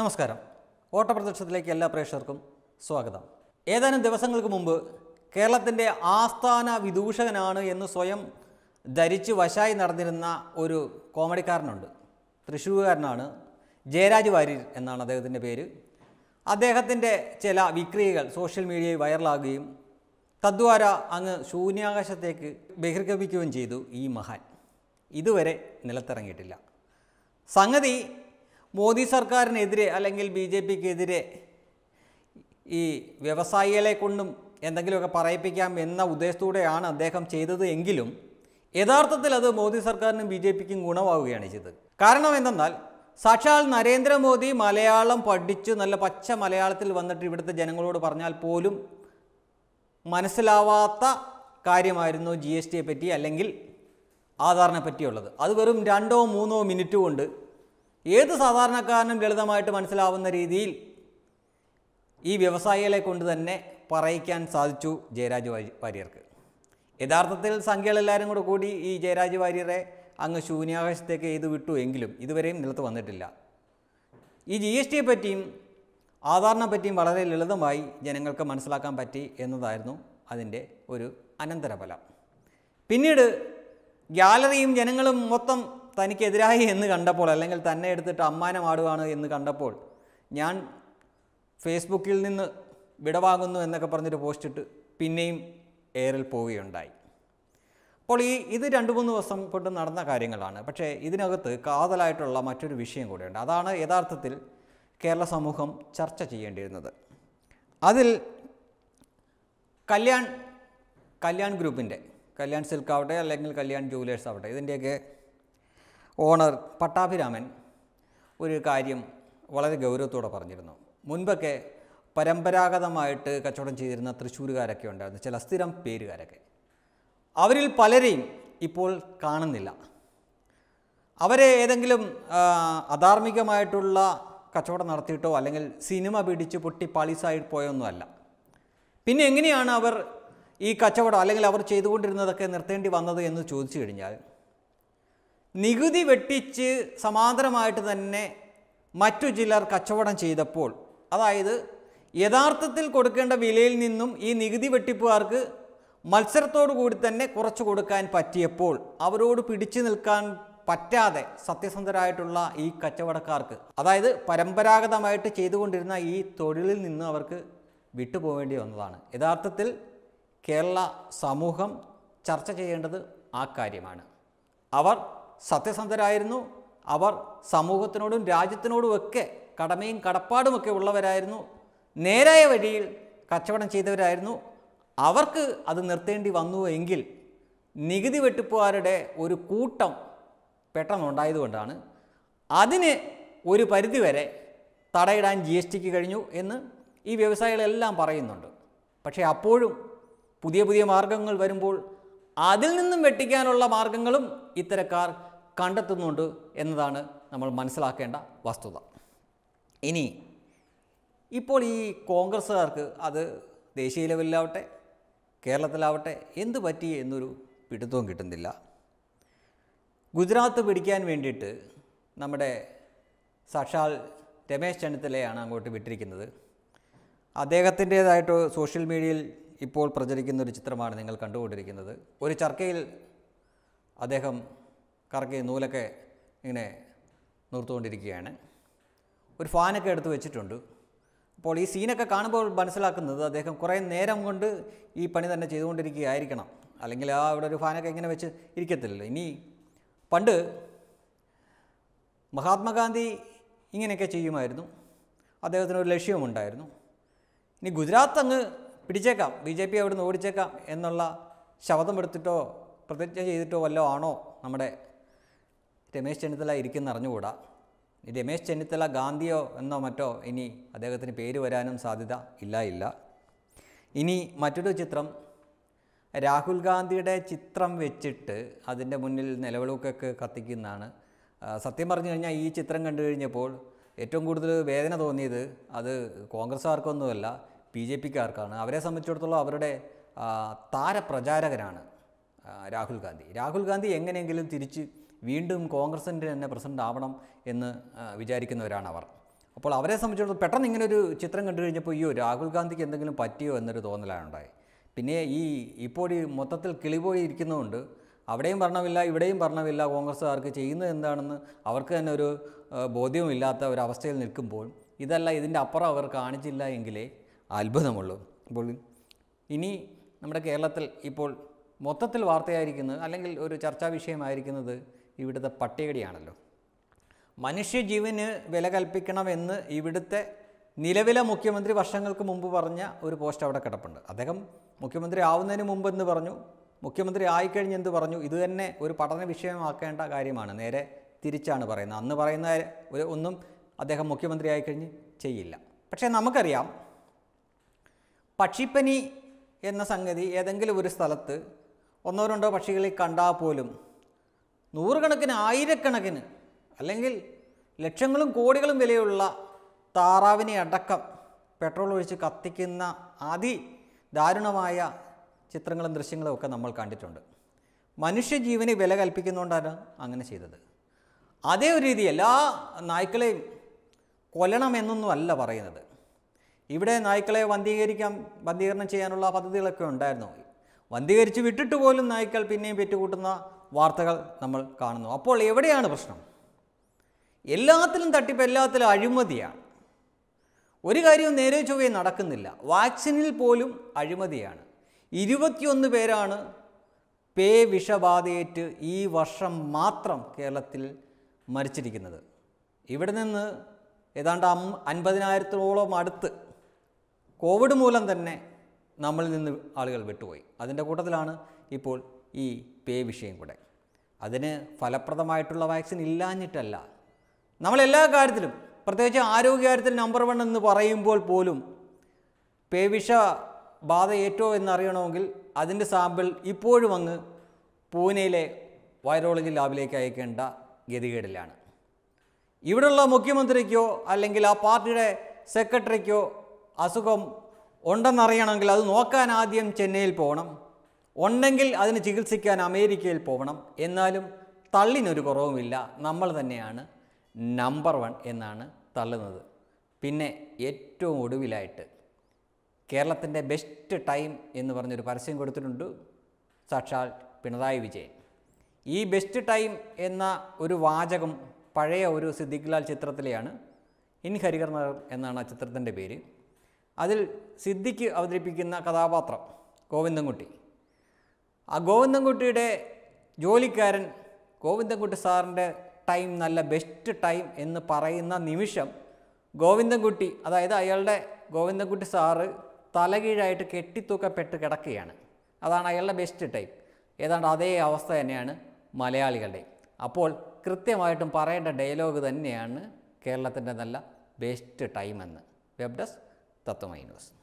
നമസ്കാരം ഓട്ടപ്രദർശനത്തിലേക്ക് എല്ലാ പ്രേക്ഷകർക്കും സ്വാഗതം. ഏതാനും ദിവസങ്ങൾക്ക് മുൻപ് കേരളത്തിൻ്റെ ആസ്ഥാന വിദൂഷകനാണ് എന്ന് സ്വയം ധരിച്ച് വശായി നടന്നിരുന്ന ഒരു കോമഡിക്കാരനുണ്ട്. തൃശ്ശൂരുകാരനാണ്, ജയരാജ് വാര്യർ എന്നാണ് അദ്ദേഹത്തിൻ്റെ പേര്. അദ്ദേഹത്തിൻ്റെ ചില വിക്രിയകൾ സോഷ്യൽ മീഡിയയിൽ വൈറലാകുകയും തദ്വാര അങ്ങ് ശൂന്യാകാശത്തേക്ക് ബഹിർഗമിക്കുകയും ചെയ്തു. ഈ മഹാൻ ഇതുവരെ നിലത്തിറങ്ങിയിട്ടില്ല. സംഗതി മോദി സർക്കാരിനെതിരെ അല്ലെങ്കിൽ ബി ജെ പിക്കെതിരെ ഈ വ്യവസായികളെ കൊണ്ടും എന്തെങ്കിലുമൊക്കെ പറയിപ്പിക്കാം എന്ന ഉദ്ദേശത്തോടെയാണ് അദ്ദേഹം ചെയ്തത്. എങ്കിലും യഥാർത്ഥത്തിൽ അത് മോദി സർക്കാരിനും ബി ജെ പിക്കും ഗുണമാവുകയാണ് ചെയ്തത്. കാരണം എന്തെന്നാൽ സാക്ഷാൽ നരേന്ദ്രമോദി മലയാളം പഠിച്ചു നല്ല പച്ച മലയാളത്തിൽ വന്നിട്ട് ഇവിടുത്തെ ജനങ്ങളോട് പറഞ്ഞാൽ പോലും മനസ്സിലാവാത്ത കാര്യമായിരുന്നു ജി എസ് ടിയെ പറ്റി അല്ലെങ്കിൽ ആധാറിനെ പറ്റിയുള്ളത്. അത് വെറും 2 or 3 മിനിറ്റ് കൊണ്ട് ഏത് സാധാരണക്കാരനും ലളിതമായിട്ട് മനസ്സിലാവുന്ന രീതിയിൽ ഈ വ്യവസായികളെ കൊണ്ട് തന്നെ പറയിക്കാൻ സാധിച്ചു ജയരാജ് വാര്യർക്ക്. യഥാർത്ഥത്തിൽ സംഖ്യകളെല്ലാവരും കൂടി ഈ ജയരാജ് വാര്യരെ അങ്ങ് ശൂന്യാകാശത്തേക്ക് ചെയ്തു വിട്ടു. എങ്കിലും ഇതുവരെയും നിലത്ത് വന്നിട്ടില്ല. ഈ ജി എസ് ടിയെ പറ്റിയും ആധാറിനെ പറ്റിയും വളരെ ലളിതമായി ജനങ്ങൾക്ക് മനസ്സിലാക്കാൻ പറ്റി എന്നതായിരുന്നു അതിൻ്റെ ഒരു അനന്തരഫലം. പിന്നീട് ഗ്യാലറിയും ജനങ്ങളും മൊത്തം തനിക്കെതിരായി എന്ന് കണ്ടപ്പോൾ, അല്ലെങ്കിൽ തന്നെ എടുത്തിട്ട് അമ്മാനമാടുകയാണ് എന്ന് കണ്ടപ്പോൾ, ഞാൻ ഫേസ്ബുക്കിൽ നിന്ന് വിടവാങ്ങുന്നു എന്നൊക്കെ പറഞ്ഞൊരു പോസ്റ്റിട്ട് പിന്നെയും എയറിൽ പോവുകയുണ്ടായി. അപ്പോൾ ഇത് 2-3 ദിവസം കൊണ്ട് നടന്ന കാര്യങ്ങളാണ്. പക്ഷേ ഇതിനകത്ത് കാതലായിട്ടുള്ള മറ്റൊരു വിഷയം കൂടെയുണ്ട്. അതാണ് യഥാർത്ഥത്തിൽ കേരള സമൂഹം ചർച്ച ചെയ്യേണ്ടിയിരുന്നത്. അതിൽ കല്യാൺ ഗ്രൂപ്പിൻ്റെ, കല്യാൺ സിൽക്ക് ആവട്ടെ അല്ലെങ്കിൽ കല്യാൺ ജൂവലേഴ്സ് ആവട്ടെ, ഇതിൻ്റെയൊക്കെ ഓണർ പട്ടാഭിരാമൻ ഒരു കാര്യം വളരെ ഗൗരവത്തോടെ പറഞ്ഞിരുന്നു. മുൻപൊക്കെ പരമ്പരാഗതമായിട്ട് കച്ചവടം ചെയ്തിരുന്ന തൃശ്ശൂരുകാരൊക്കെ ഉണ്ടായിരുന്നു, ചില സ്ഥിരം പേരുകാരൊക്കെ. അവരിൽ പലരെയും ഇപ്പോൾ കാണുന്നില്ല. അവരെ ഏതെങ്കിലും അധാർമികമായിട്ടുള്ള കച്ചവടം നടത്തിയിട്ടോ അല്ലെങ്കിൽ സിനിമ പിടിച്ച് പൊട്ടി പാളിസായി പോയൊന്നുമല്ല. പിന്നെ എങ്ങനെയാണ് അവർ ഈ കച്ചവടം അല്ലെങ്കിൽ അവർ ചെയ്തുകൊണ്ടിരുന്നതൊക്കെ നിർത്തേണ്ടി വന്നത് എന്ന് ചോദിച്ചു കഴിഞ്ഞാൽ, നികുതി വെട്ടിച്ച് സമാന്തരമായിട്ട് തന്നെ മറ്റു ചിലർ കച്ചവടം ചെയ്തപ്പോൾ, അതായത് യഥാർത്ഥത്തിൽ കൊടുക്കേണ്ട വിലയിൽ നിന്നും ഈ നികുതി വെട്ടിപ്പുകാർക്ക് മത്സരത്തോടു കൂടി തന്നെ കുറച്ച് കൊടുക്കാൻ പറ്റിയപ്പോൾ, അവരോട് പിടിച്ചു നിൽക്കാൻ പറ്റാതെ സത്യസന്ധരായിട്ടുള്ള ഈ കച്ചവടക്കാർക്ക്, അതായത് പരമ്പരാഗതമായിട്ട് ചെയ്തുകൊണ്ടിരുന്ന ഈ തൊഴിലിൽ നിന്ന് അവർക്ക് വിട്ടുപോകേണ്ടി വന്നതാണ്. യഥാർത്ഥത്തിൽ കേരള സമൂഹം ചർച്ച ചെയ്യേണ്ടത് ആ കാര്യമാണ്. അവർ സത്യസന്ധരായിരുന്നു, അവർ സമൂഹത്തിനോടും രാജ്യത്തിനോടുമൊക്കെ കടമയും കടപ്പാടുമൊക്കെ ഉള്ളവരായിരുന്നു, നേരായ വഴിയിൽ കച്ചവടം ചെയ്തവരായിരുന്നു. അവർക്ക് അത് നിർത്തേണ്ടി വന്നു. എങ്കിൽ നികുതി വെട്ടിപ്പുകാരുടെ ഒരു കൂട്ടം പെട്ടെന്നുണ്ടായതുകൊണ്ടാണ് അതിന് ഒരു പരിധിവരെ തടയിടാൻ ജി എസ് ടിക്ക് കഴിഞ്ഞു എന്ന് ഈ വ്യവസായികളെല്ലാം പറയുന്നുണ്ട്. പക്ഷേ അപ്പോഴും പുതിയ പുതിയ മാർഗങ്ങൾ വരുമ്പോൾ അതിൽ നിന്നും വെട്ടിക്കാനുള്ള മാർഗങ്ങളും ഇത്തരക്കാർ കണ്ടെത്തുന്നുണ്ട് എന്നതാണ് നമ്മൾ മനസ്സിലാക്കേണ്ട വസ്തുത. ഇനി ഇപ്പോൾ ഈ കോൺഗ്രസ്സുകാർക്ക് അത് ദേശീയ ലെവലിലാവട്ടെ കേരളത്തിലാവട്ടെ എന്തു പറ്റി എന്നൊരു പിടുത്തവും കിട്ടുന്നില്ല. ഗുജറാത്ത് പിടിക്കാൻ വേണ്ടിയിട്ട് നമ്മുടെ സാക്ഷാൽ രമേശ് ചെന്നിത്തലയാണ് അങ്ങോട്ട് വിട്ടിരിക്കുന്നത്. അദ്ദേഹത്തിൻ്റേതായിട്ട് സോഷ്യൽ മീഡിയയിൽ ഇപ്പോൾ പ്രചരിക്കുന്നൊരു ചിത്രമാണ് നിങ്ങൾ കണ്ടുകൊണ്ടിരിക്കുന്നത്. ഒരു ചർക്കയിൽ അദ്ദേഹം കറക്കി നൂലൊക്കെ ഇങ്ങനെ നിർത്തുകൊണ്ടിരിക്കുകയാണ്. ഒരു ഫാനൊക്കെ എടുത്ത് വെച്ചിട്ടുണ്ട്. അപ്പോൾ ഈ സീനൊക്കെ കാണുമ്പോൾ മനസ്സിലാക്കുന്നത് അദ്ദേഹം കുറേ നേരം കൊണ്ട് ഈ പണി തന്നെ ചെയ്തുകൊണ്ടിരിക്കുകയായിരിക്കണം, അല്ലെങ്കിൽ അവിടെ ഒരു ഫാനൊക്കെ ഇങ്ങനെ വെച്ച് ഇരിക്കത്തില്ലല്ലോ. ഇനി പണ്ട് മഹാത്മാഗാന്ധി ഇങ്ങനെയൊക്കെ ചെയ്യുമായിരുന്നു, അദ്ദേഹത്തിന് ഒരു ലക്ഷ്യമുണ്ടായിരുന്നു. ഇനി ഗുജറാത്ത് അങ്ങ് പിടിച്ചേക്കാം, ബി ജെ പി അവിടുന്ന് ഓടിച്ചേക്കാം എന്നുള്ള ശപഥമെടുത്തിട്ടോ പ്രതിജ്ഞ ചെയ്തിട്ടോ വല്ലോ ആണോ നമ്മുടെ രമേശ് ചെന്നിത്തല ഇരിക്കുന്നറിഞ്ഞുകൂടാ. രമേശ് ചെന്നിത്തല ഗാന്ധിയോ എന്നോ മറ്റോ ഇനി അദ്ദേഹത്തിന് പേര് വരാനും സാധ്യത ഇല്ല. ഇനി മറ്റൊരു ചിത്രം, രാഹുൽ ഗാന്ധിയുടെ ചിത്രം വെച്ചിട്ട് അതിൻ്റെ മുന്നിൽ നിലവിളക്കൊക്കെ കത്തിക്കുന്നതാണ്. സത്യം പറഞ്ഞു കഴിഞ്ഞാൽ ഈ ചിത്രം കണ്ടു കഴിഞ്ഞപ്പോൾ ഏറ്റവും കൂടുതൽ വേദന തോന്നിയത് അത് കോൺഗ്രസ്സുകാർക്കൊന്നുമല്ല, ബി ജെ പിക്കാർക്കാണ്. അവരെ സംബന്ധിച്ചിടത്തോളം അവരുടെ താരപ്രചാരകനാണ് രാഹുൽ ഗാന്ധി. രാഹുൽ ഗാന്ധി എങ്ങനെയെങ്കിലും തിരിച്ച് വീണ്ടും കോൺഗ്രസിൻ്റെ തന്നെ പ്രസിഡൻ്റ് ആവണം എന്ന് വിചാരിക്കുന്നവരാണ് അവർ. അപ്പോൾ അവരെ സംബന്ധിച്ചിടത്തോളം പെട്ടെന്ന് ഇങ്ങനെ ഒരു ചിത്രം കണ്ടു കഴിഞ്ഞപ്പോൾ ഈ രാഹുൽ ഗാന്ധിക്ക് എന്തെങ്കിലും പറ്റിയോ എന്നൊരു തോന്നലാണുണ്ടായി. പിന്നെ ഇപ്പോൾ ഈ മൊത്തത്തിൽ കിളിപോയി ഇരിക്കുന്നതുകൊണ്ട് അവിടെയും ഭരണമില്ല ഇവിടെയും ഭരണമില്ല, കോൺഗ്രസ്സുകാർക്ക് ചെയ്യുന്നത് എന്താണെന്ന് അവർക്ക് തന്നെ ഒരു ബോധ്യവുമില്ലാത്ത ഒരവസ്ഥയിൽ നിൽക്കുമ്പോൾ ഇതല്ല ഇതിൻ്റെ അപ്പുറം അവർ കാണിച്ചില്ല എങ്കിലേ അത്ഭുതമുള്ളൂ. അപ്പോൾ ഇനി നമ്മുടെ കേരളത്തിൽ ഇപ്പോൾ മൊത്തത്തിൽ വാർത്തയായിരിക്കുന്നത് അല്ലെങ്കിൽ ഒരു ചർച്ചാ വിഷയമായിരിക്കുന്നത് ഇവിടുത്തെ പട്ടികടിയാണല്ലോ. മനുഷ്യജീവന് വില കൽപ്പിക്കണമെന്ന് ഇവിടുത്തെ നിലവിലെ മുഖ്യമന്ത്രി വർഷങ്ങൾക്ക് മുമ്പ് പറഞ്ഞ ഒരു പോസ്റ്റ് അവിടെ കിടപ്പുണ്ട്. അദ്ദേഹം മുഖ്യമന്ത്രി ആവുന്നതിന് മുമ്പ് എന്ന് പറഞ്ഞു, മുഖ്യമന്ത്രി ആയിക്കഴിഞ്ഞെന്ന് പറഞ്ഞു. ഇത് തന്നെ ഒരു പഠന വിഷയമാക്കേണ്ട കാര്യമാണ്. നേരെ തിരിച്ചാണ് പറയുന്നത്. അന്ന് പറയുന്ന ഒന്നും അദ്ദേഹം മുഖ്യമന്ത്രി ആയിക്കഴിഞ്ഞ് ചെയ്യില്ല. പക്ഷേ നമുക്കറിയാം പക്ഷിപ്പനി എന്ന സംഗതി ഏതെങ്കിലും ഒരു സ്ഥലത്ത് ഒന്നോ രണ്ടോ പക്ഷികളെ കണ്ടാൽ പോലും നൂറുകണക്കിന് ആയിരക്കണക്കിന് അല്ലെങ്കിൽ ലക്ഷങ്ങളും കോടികളും വിലയുള്ള താറാവിനെ അടക്കം പെട്രോൾ ഒഴിച്ച് കത്തിക്കുന്ന അതിദാരുണമായ ചിത്രങ്ങളും ദൃശ്യങ്ങളും ഒക്കെ നമ്മൾ കണ്ടിട്ടുണ്ട്. മനുഷ്യജീവന് വില കൽപ്പിക്കുന്നതുകൊണ്ടാണ് അങ്ങനെ ചെയ്തത്. അതേ ഒരു രീതി എല്ലാ നായ്ക്കളെയും കൊല്ലണമെന്നൊന്നുമല്ല പറയുന്നത്. ഇവിടെ നായ്ക്കളെ വന്ധീകരണം ചെയ്യാനുള്ള പദ്ധതികളൊക്കെ ഉണ്ടായിരുന്നു. വന്ധീകരിച്ച് വിട്ടിട്ട് പോലും നായ്ക്കൾ പിന്നെയും പെറ്റുകൂട്ടുന്ന വാർത്തകൾ നമ്മൾ കാണുന്നു. അപ്പോൾ എവിടെയാണ് പ്രശ്നം? എല്ലാത്തിലും തട്ടിപ്പ്, എല്ലാത്തിലും അഴിമതിയാണ്. ഒരു കാര്യവും നേരെ ചൊവ്വേ നടക്കുന്നില്ല. വാക്സിനിൽ പോലും അഴിമതിയാണ്. 21 പേരാണ് പേ വിഷബാധയേറ്റ് ഈ വർഷം മാത്രം കേരളത്തിൽ മരിച്ചിരിക്കുന്നത്. ഇവിടെ നിന്ന് ഏതാണ്ട് 50,000-ഓളം അടുത്ത് കോവിഡ് മൂലം തന്നെ നമ്മളിൽ നിന്ന് ആളുകൾ വിട്ടുപോയി. അതിൻ്റെ കൂട്ടത്തിലാണ് ഇപ്പോൾ ഈ പേ വിഷയം കൂടെ. അതിന് ഫലപ്രദമായിട്ടുള്ള വാക്സിൻ ഇല്ലാഞ്ഞിട്ടല്ല. നമ്മളെല്ലാ കാര്യത്തിലും പ്രത്യേകിച്ച് ആരോഗ്യകാര്യത്തിൽ നമ്പർ 1 എന്ന് പറയുമ്പോൾ പോലും പേ വിഷ ബാധ ഏറ്റോ എന്നറിയണമെങ്കിൽ അതിൻ്റെ സാമ്പിൾ ഇപ്പോഴും അങ്ങ് പൂനെയിലെ വൈറോളജി ലാബിലേക്ക് അയക്കേണ്ട ഗതികേടിലാണ്. ഇവിടെയുള്ള മുഖ്യമന്ത്രിക്കോ അല്ലെങ്കിൽ ആ പാർട്ടിയുടെ സെക്രട്ടറിക്കോ അസുഖം ഉണ്ടെന്നറിയണമെങ്കിൽ അത് നോക്കാൻ ആദ്യം ചെന്നൈയിൽ പോകണം, ഉണ്ടെങ്കിൽ അതിന് ചികിത്സിക്കാൻ അമേരിക്കയിൽ പോകണം. എന്നാലും തള്ളിനൊരു കുറവുമില്ല. നമ്മൾ തന്നെയാണ് നമ്പർ 1 എന്നാണ് തള്ളുന്നത്. പിന്നെ ഏറ്റവും ഒടുവിലായിട്ട് കേരളത്തിൻ്റെ ബെസ്റ്റ് ടൈം എന്ന് പറഞ്ഞൊരു പരസ്യം കൊടുത്തിട്ടുണ്ട് സാക്ഷാൽ പിണറായി വിജയൻ. ഈ ബെസ്റ്റ് ടൈം എന്ന ഒരു വാചകം പഴയ ഒരു സിദ്ദിഖ് ലാൽ ചിത്രത്തിലെയാണ്. ഇൻ ഹരിഹർ നഗർ എന്നാണ് ആ ചിത്രത്തിൻ്റെ പേര്. അതിൽ സിദ്ദിഖ് അവതരിപ്പിക്കുന്ന കഥാപാത്രം ഗോവിന്ദൻകുട്ടി. ആ ഗോവിന്ദൻകുട്ടിയുടെ ജോലിക്കാരൻ ഗോവിന്ദൻകുട്ടി സാറിൻ്റെ ടൈം നല്ല ബെസ്റ്റ് ടൈം എന്ന് പറയുന്ന നിമിഷം ഗോവിന്ദൻകുട്ടി, അതായത് അയാളുടെ ഗോവിന്ദൻകുട്ടി സാറ് തലകീഴായിട്ട് കെട്ടിത്തൂക്കപ്പെട്ട് കിടക്കുകയാണ്. അതാണ് അയാളുടെ ബെസ്റ്റ് ടൈം. ഏതാണ്ട് അതേ അവസ്ഥ തന്നെയാണ് മലയാളികളുടെ. അപ്പോൾ കൃത്യമായിട്ടും പറയേണ്ട ഡയലോഗ് തന്നെയാണ് കേരളത്തിൻ്റെ നല്ല ബെസ്റ്റ് ടൈം എന്ന്. Web desk Tatwamayi news.